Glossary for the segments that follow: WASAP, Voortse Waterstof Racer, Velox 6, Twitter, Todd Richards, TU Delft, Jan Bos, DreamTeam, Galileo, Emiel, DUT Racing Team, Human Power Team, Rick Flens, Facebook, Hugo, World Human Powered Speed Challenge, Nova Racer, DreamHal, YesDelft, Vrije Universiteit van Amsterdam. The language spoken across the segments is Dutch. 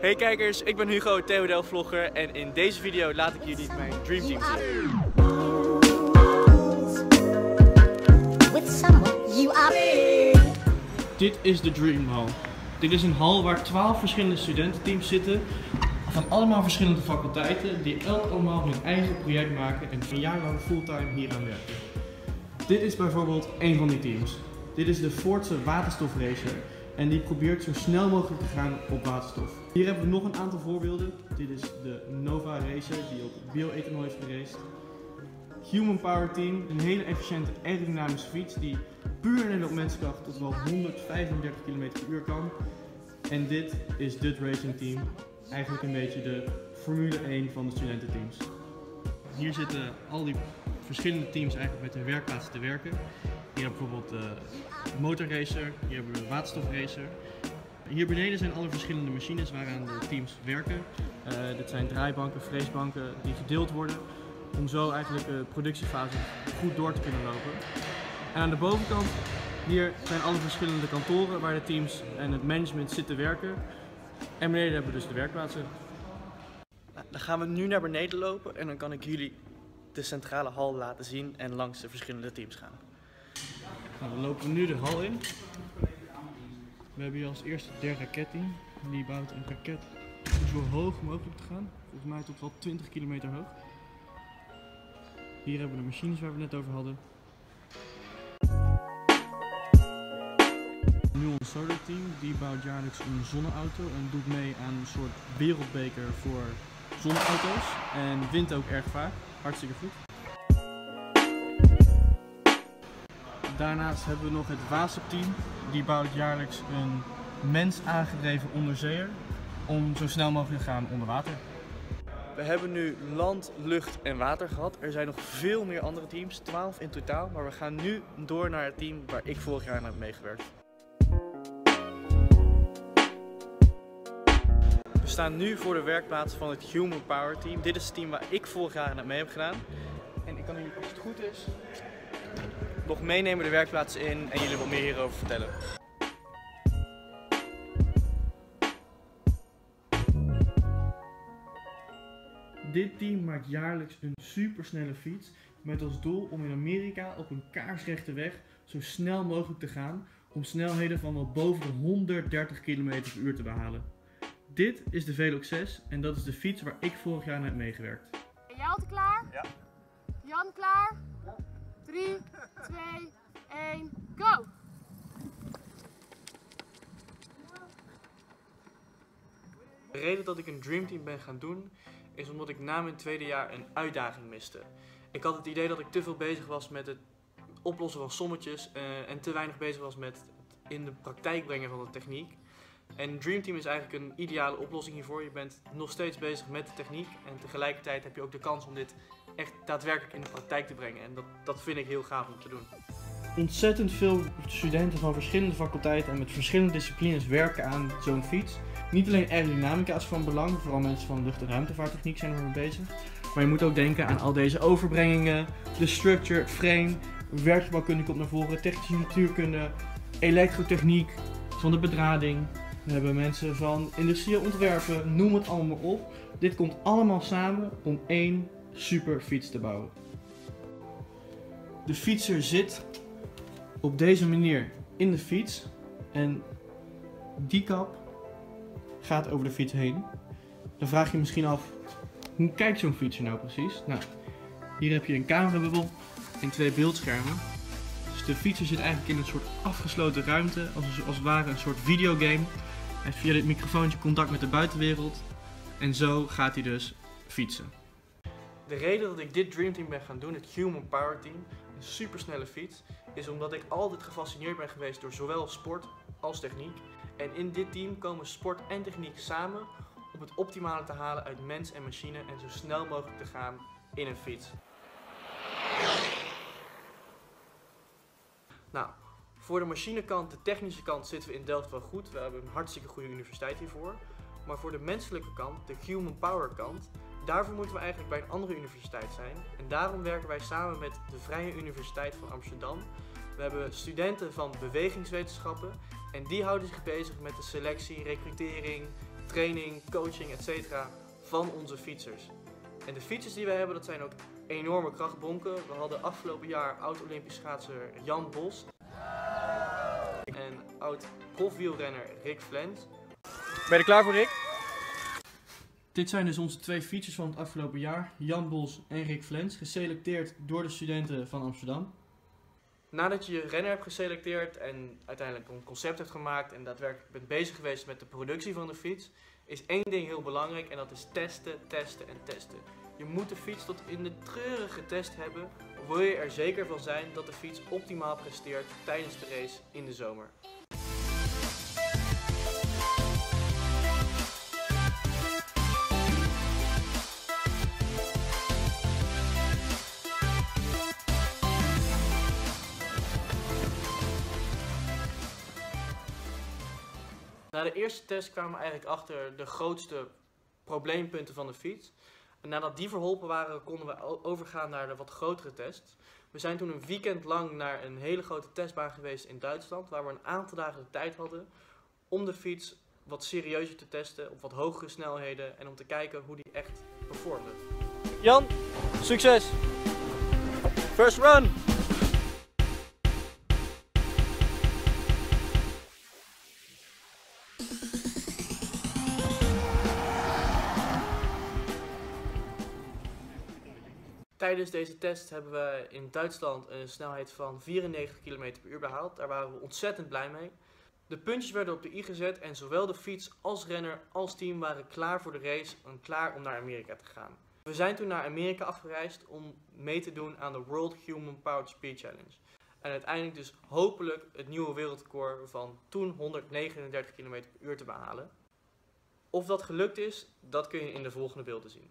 Hey kijkers, ik ben Hugo, TU Delft vlogger en in deze video laat ik jullie mijn DreamTeam zien. Dit is de DreamHal. Dit is een hal waar 12 verschillende studententeams zitten van allemaal verschillende faculteiten die elk allemaal hun eigen project maken en een jaar lang fulltime hier aan werken. Dit is bijvoorbeeld één van die teams. Dit is de Voortse Waterstof Racer. En die probeert zo snel mogelijk te gaan op waterstof. Hier hebben we nog een aantal voorbeelden. Dit is de Nova Racer die op bioethanol heeft geraced. Human Power Team, een hele efficiënte aerodynamische fiets die puur en op menskracht tot wel 135 km per uur kan. En dit is DUT Racing Team, eigenlijk een beetje de Formule 1 van de studententeams. Hier zitten al die verschillende teams eigenlijk met hun werkplaatsen te werken. Hier hebben we bijvoorbeeld de motorracer, hier hebben we de waterstofracer. Hier beneden zijn alle verschillende machines waaraan de teams werken. Dit zijn draaibanken, freesbanken die gedeeld worden om zo eigenlijk de productiefase goed door te kunnen lopen. En aan de bovenkant hier zijn alle verschillende kantoren waar de teams en het management zitten werken. En beneden hebben we dus de werkplaatsen. Dan gaan we nu naar beneden lopen en dan kan ik jullie de centrale hal laten zien en langs de verschillende teams gaan. Nou, dan lopen we nu de hal in. We hebben hier als eerste de raketteam. Die bouwt een raket om zo hoog mogelijk te gaan. Volgens mij tot wel 20 kilometer hoog. Hier hebben we de machines waar we het net over hadden. Nu ons solar team. Die bouwt jaarlijks een zonneauto en doet mee aan een soort wereldbeker voor zonneauto's. En wint ook erg vaak. Hartstikke goed. Daarnaast hebben we nog het WASAP team. Die bouwt jaarlijks een mens aangedreven onderzeeër om zo snel mogelijk te gaan onder water. We hebben nu land, lucht en water gehad. Er zijn nog veel meer andere teams, 12 in totaal. Maar we gaan nu door naar het team waar ik vorig jaar aan heb meegewerkt. We staan nu voor de werkplaats van het Human Power Team. Dit is het team waar ik vorig jaar aan mee heb gedaan. En ik kan jullie, als het goed is, nog meenemen de werkplaats in en jullie wat meer hierover vertellen. Dit team maakt jaarlijks een supersnelle fiets met als doel om in Amerika op een kaarsrechte weg zo snel mogelijk te gaan om snelheden van wel boven de 130 km per uur te behalen. Dit is de Velox 6 en dat is de fiets waar ik vorig jaar aan heb meegewerkt. Ben jij al klaar? Ja. Jan klaar? 3, 2, 1, go! De reden dat ik een DreamTeam ben gaan doen is omdat ik na mijn tweede jaar een uitdaging miste. Ik had het idee dat ik te veel bezig was met het oplossen van sommetjes en te weinig bezig was met het in de praktijk brengen van de techniek. En DreamTeam is eigenlijk een ideale oplossing hiervoor. Je bent nog steeds bezig met de techniek en tegelijkertijd heb je ook de kans om dit echt daadwerkelijk in de praktijk te brengen. En dat vind ik heel gaaf om te doen. Ontzettend veel studenten van verschillende faculteiten en met verschillende disciplines werken aan zo'n fiets. Niet alleen aerodynamica is van belang, vooral mensen van lucht- en ruimtevaarttechniek zijn er mee bezig. Maar je moet ook denken aan al deze overbrengingen, de structure, het frame, werkgebouwkunde komt naar voren, technische natuurkunde, elektrotechniek, van de bedrading. We hebben mensen van industrieel ontwerpen, noem het allemaal op. Dit komt allemaal samen om één super fiets te bouwen. De fietser zit op deze manier in de fiets en die kap gaat over de fiets heen. Dan vraag je je misschien af, hoe kijkt zo'n fietser nou precies? Nou, hier heb je een camerabubbel en twee beeldschermen. Dus de fietser zit eigenlijk in een soort afgesloten ruimte, als het ware een soort videogame. Hij heeft via dit microfoontje contact met de buitenwereld en zo gaat hij dus fietsen. De reden dat ik dit DreamTeam ben gaan doen, het Human Power Team, een supersnelle fiets, is omdat ik altijd gefascineerd ben geweest door zowel sport als techniek. En in dit team komen sport en techniek samen om het optimale te halen uit mens en machine en zo snel mogelijk te gaan in een fiets. Nou, voor de machinekant, de technische kant, zitten we in Delft wel goed. We hebben een hartstikke goede universiteit hiervoor. Maar voor de menselijke kant, de Human Power kant, daarvoor moeten we eigenlijk bij een andere universiteit zijn en daarom werken wij samen met de Vrije Universiteit van Amsterdam. We hebben studenten van bewegingswetenschappen en die houden zich bezig met de selectie, recrutering training, coaching, etc. van onze fietsers. En de fietsers die wij hebben, dat zijn ook enorme krachtbonken. We hadden afgelopen jaar oud-Olympisch schaatser Jan Bos en oud-profwielrenner Rick Flens. Ben je er klaar voor, Rick? Dit zijn dus onze twee fietsers van het afgelopen jaar, Jan Bos en Rick Flens, geselecteerd door de studenten van Amsterdam. Nadat je je renner hebt geselecteerd en uiteindelijk een concept hebt gemaakt en daadwerkelijk bent bezig geweest met de productie van de fiets, is één ding heel belangrijk en dat is testen, testen en testen. Je moet de fiets tot in de treuren getest hebben, wil je er zeker van zijn dat de fiets optimaal presteert tijdens de race in de zomer. Na de eerste test kwamen we eigenlijk achter de grootste probleempunten van de fiets. En nadat die verholpen waren, konden we overgaan naar de wat grotere test. We zijn toen een weekend lang naar een hele grote testbaan geweest in Duitsland, waar we een aantal dagen de tijd hadden om de fiets wat serieuzer te testen, op wat hogere snelheden en om te kijken hoe die echt performde. Jan, succes! First run! Tijdens deze test hebben we in Duitsland een snelheid van 94 km per uur behaald. Daar waren we ontzettend blij mee. De puntjes werden op de i gezet en zowel de fiets als renner als team waren klaar voor de race en klaar om naar Amerika te gaan. We zijn toen naar Amerika afgereisd om mee te doen aan de World Human Powered Speed Challenge. En uiteindelijk dus hopelijk het nieuwe wereldrecord van toen 139 km per uur te behalen. Of dat gelukt is, dat kun je in de volgende beelden zien.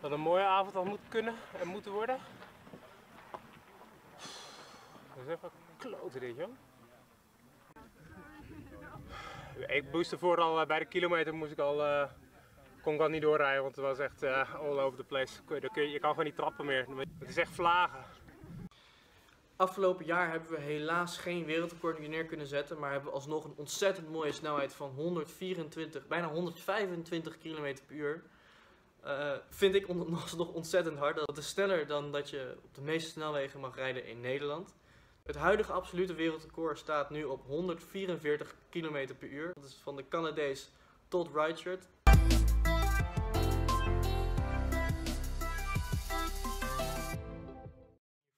Wat een mooie avond had moeten kunnen en moeten worden. Dat is even kloten dit, joh. Ik moest ervoor al bij de kilometer kon ik al niet doorrijden, want het was echt all over the place. Je kan gewoon niet trappen meer. Het is echt vlagen. Afgelopen jaar hebben we helaas geen wereldrecord neer kunnen zetten, maar hebben we alsnog een ontzettend mooie snelheid van 124, bijna 125 km per uur. Vind ik alsnog ontzettend hard. Dat is sneller dan dat je op de meeste snelwegen mag rijden in Nederland. Het huidige absolute wereldrecord staat nu op 144 km per uur. Dat is van de Canadees Todd Richards.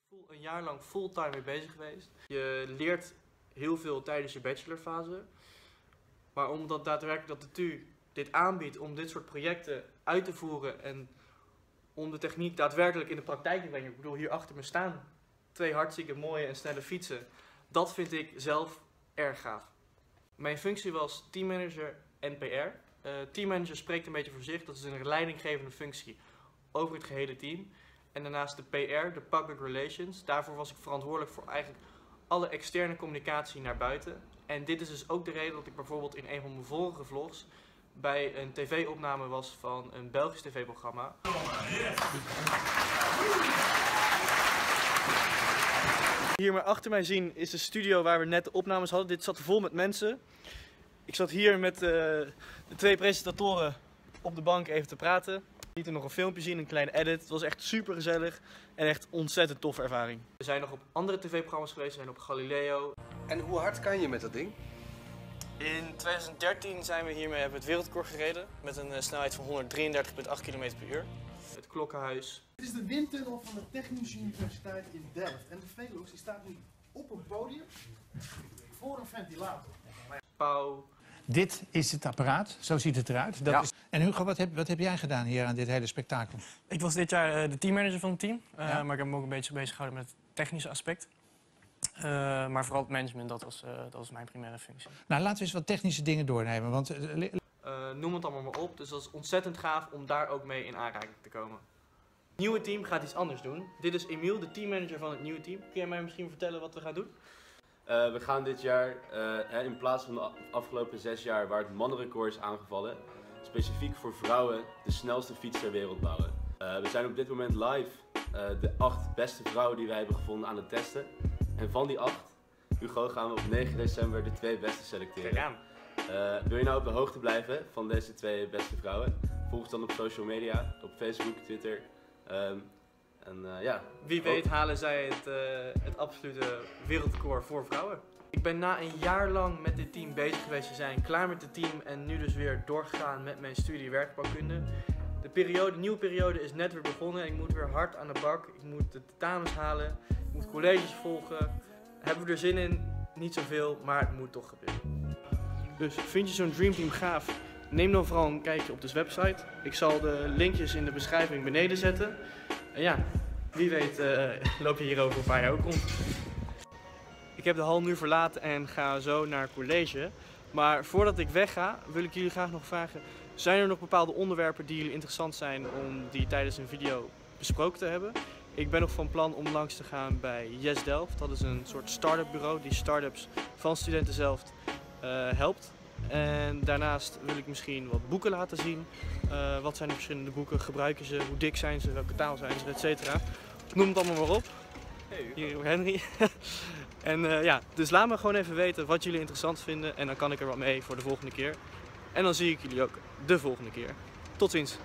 Ik ben een jaar lang fulltime mee bezig geweest. Je leert heel veel tijdens je bachelorfase. Maar omdat daadwerkelijk dat de TU dit aanbiedt om dit soort projecten uit te voeren en om de techniek daadwerkelijk in de praktijk te brengen. Ik bedoel, hier achter me staan twee hartstikke mooie en snelle fietsen. Dat vind ik zelf erg gaaf. Mijn functie was teammanager en PR. Teammanager spreekt een beetje voor zich. Dat is een leidinggevende functie over het gehele team. En daarnaast de PR, de Public Relations. Daarvoor was ik verantwoordelijk voor eigenlijk alle externe communicatie naar buiten. En dit is dus ook de reden dat ik bijvoorbeeld in een van mijn vorige vlogs bij een tv-opname was van een Belgisch tv-programma. Hier maar achter mij zien is de studio waar we net de opnames hadden. Dit zat vol met mensen. Ik zat hier met de twee presentatoren op de bank even te praten. We lieten nog een filmpje zien, een kleine edit. Het was echt super gezellig en echt ontzettend toffe ervaring. We zijn nog op andere tv-programma's geweest, we zijn op Galileo. En hoe hard kan je met dat ding? In 2013 zijn we hiermee hebben het wereldrecord gereden met een snelheid van 133,8 km per uur. Het klokkenhuis. Dit is de windtunnel van de Technische Universiteit in Delft. En de Velox die staat nu op een podium voor een ventilator. Pauw. Dit is het apparaat, zo ziet het eruit. Dat ja. Is... En Hugo, wat heb jij gedaan hier aan dit hele spektakel? Ik was dit jaar de teammanager van het team, ja. Maar ik heb me ook een beetje bezig gehouden met het technische aspect. Maar vooral het management, dat was mijn primaire functie. Nou, laten we eens wat technische dingen doornemen. Want... noem het allemaal maar op, dus dat is ontzettend gaaf om daar ook mee in aanraking te komen. Het nieuwe team gaat iets anders doen. Dit is Emiel, de teammanager van het nieuwe team. Kun jij mij misschien vertellen wat we gaan doen? We gaan dit jaar, in plaats van de afgelopen 6 jaar waar het mannenrecord is aangevallen, specifiek voor vrouwen de snelste fiets ter wereld bouwen. We zijn op dit moment live de 8 beste vrouwen die wij hebben gevonden aan het testen. En van die 8, Hugo, gaan we op 9 december de 2 beste selecteren. Kijk aan. Wil je nou op de hoogte blijven van deze 2 beste vrouwen? Volg ons dan op social media, op Facebook, Twitter. Wie weet halen zij het absolute wereldrecord voor vrouwen. Ik ben na een jaar lang met dit team bezig geweest te zijn, klaar met het team en nu dus weer doorgegaan met mijn studie werkbouwkunde. De nieuwe periode is net weer begonnen en ik moet weer hard aan de bak. Ik moet de tentamens halen, ik moet colleges volgen. Hebben we er zin in? Niet zoveel, maar het moet toch gebeuren. Dus vind je zo'n DreamTeam gaaf? Neem dan vooral een kijkje op de website. Ik zal de linkjes in de beschrijving beneden zetten. En ja, wie weet loop je hier over een paar jaar ook rond. Ik heb de hal nu verlaten en ga zo naar college. Maar voordat ik wegga, wil ik jullie graag nog vragen. Zijn er nog bepaalde onderwerpen die jullie interessant zijn om die tijdens een video besproken te hebben? Ik ben nog van plan om langs te gaan bij YesDelft. Dat is een soort start-up bureau die start-ups van studenten zelf helpt. En daarnaast wil ik misschien wat boeken laten zien. Wat zijn de verschillende boeken? Gebruiken ze? Hoe dik zijn ze? Welke taal zijn ze? Etcetera. Noem het allemaal maar op. Hey, hier Henry. En dus laat me gewoon even weten wat jullie interessant vinden. En dan kan ik er wat mee voor de volgende keer. En dan zie ik jullie ook de volgende keer. Tot ziens.